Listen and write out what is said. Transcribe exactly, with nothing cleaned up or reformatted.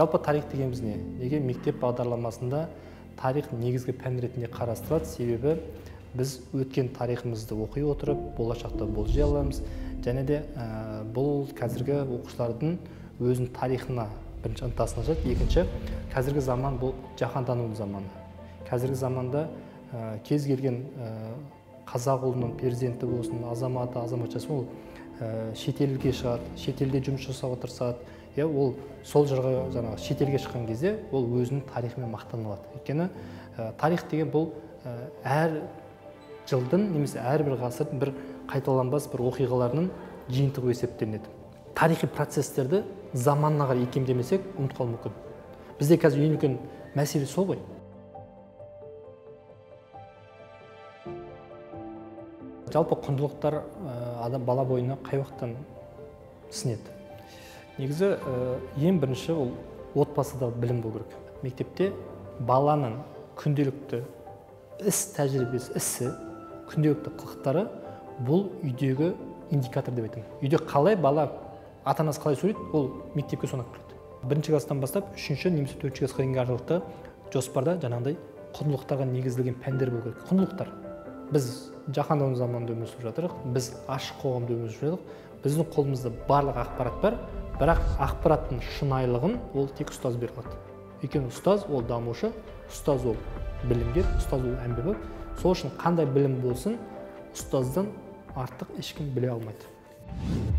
жалпы тарих дегеніміз не? Неге мектеп бағдарламасында тарих негізгі пән ретінде қарастырады? Себебі біз өткен тарихымызды оқи отырып, болашақта болжай аламыз. Және де ә, бұл қазіргі оқушылардың өзінің тарихына бірінші ынтасына жат. Екінші, қазіргі заман бұл жаһандану заманы. Қазіргі заманда ә, кез келген ә, қазақ ұлының перзенті болсын, азаматы, азаматшасы ол ә, шетелге шығады, шетелде жұмыс жасауға тырысады. Е, ол сол жырға жаңағы шетелге шыққан кезде ол өзінің тарихымен мақтанылады. Өйткені ә, тарих деген бұл ә, әр жылдың немесе әрбір ғасырдың бір қайталанбас бір оқиғаларының жиынтығы есептелінеді. Тарихи процестерді заманына қарай икемдемесек ұмытып қалуы мүмкін. Бізде қазір ең үлкен мәселе сол ғой. Жалпы құндылықтар адам бала бойына қай уақыттан сіңеді? Негізі ең бірінші ол отбасыдағы білім болу керек. Мектепте баланың күнделікті іс тәжірибесі, ісі, күнделікті қылықтары бұл үйдегі индикатор деп айтамын. Үйде қалай бала, ата-анасы қалай сөйлейді, ол мектепке соны көрсетеді. Бірінші кластан бастап үшінші немесе төртінші класқа дейінгі аралықта жоспарда жаңағыдай құндылықтарға негізделген пәндер болу керек. Құндылықтар. Біз жаһандану заманында өмір сүріп жатырық, біз ашық қоғамда өмір сүріп жатырық. Біздің қолымызда барлық ақпарат бар, бірақ ақпараттың шынайылығын ол тек ұстаз бере алады. Өйткені ұстаз ол дамушы, ұстаз ол білімгер, ұстаз ол әмбебап. Сол үшін қандай білім болсын, ұстаздан артық ешкім біле алмайды.